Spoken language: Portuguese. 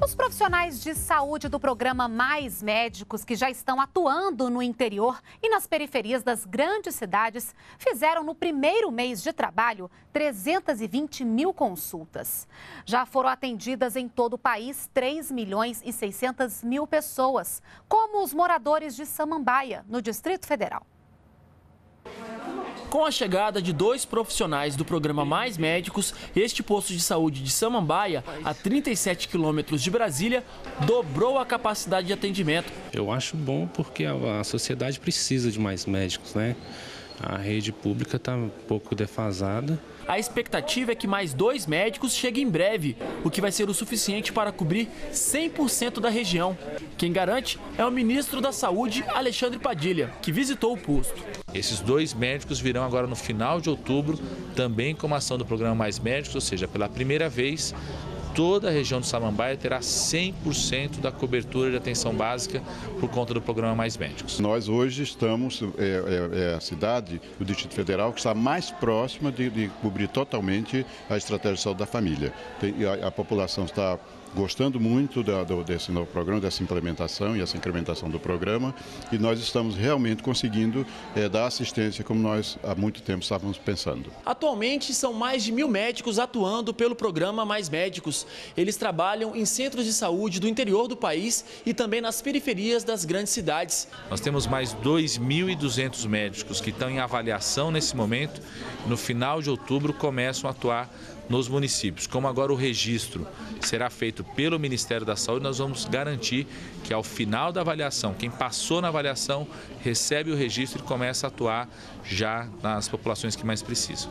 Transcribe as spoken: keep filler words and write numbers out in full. Os profissionais de saúde do programa Mais Médicos, que já estão atuando no interior e nas periferias das grandes cidades, fizeram no primeiro mês de trabalho trezentas e vinte mil consultas. Já foram atendidas em todo o país três milhões e seiscentas mil pessoas, como os moradores de Samambaia, no Distrito Federal. Com a chegada de dois profissionais do programa Mais Médicos, este posto de saúde de Samambaia, a trinta e sete quilômetros de Brasília, dobrou a capacidade de atendimento. Eu acho bom porque a sociedade precisa de mais médicos, né? A rede pública está um pouco defasada. A expectativa é que mais dois médicos cheguem em breve, o que vai ser o suficiente para cobrir cem por cento da região. Quem garante é o ministro da Saúde, Alexandre Padilha, que visitou o posto. Esses dois médicos virão agora no final de outubro, também como ação do programa Mais Médicos, ou seja, pela primeira vez, toda a região do Samambaia terá cem por cento da cobertura de atenção básica por conta do programa Mais Médicos. Nós hoje estamos, é, é a cidade do Distrito Federal que está mais próxima de, de cobrir totalmente a estratégia de saúde da família. Tem, a, a população está gostando muito da, do, desse novo programa, dessa implementação e essa incrementação do programa, e nós estamos realmente conseguindo é, dar assistência como nós há muito tempo estávamos pensando. Atualmente são mais de mil médicos atuando pelo programa Mais Médicos. Eles trabalham em centros de saúde do interior do país e também nas periferias das grandes cidades. Nós temos mais dois mil e duzentos médicos que estão em avaliação nesse momento. No final de outubro começam a atuar nos municípios. Como agora o registro será feito pelo Ministério da Saúde, nós vamos garantir que ao final da avaliação, quem passou na avaliação recebe o registro e começa a atuar já nas populações que mais precisam.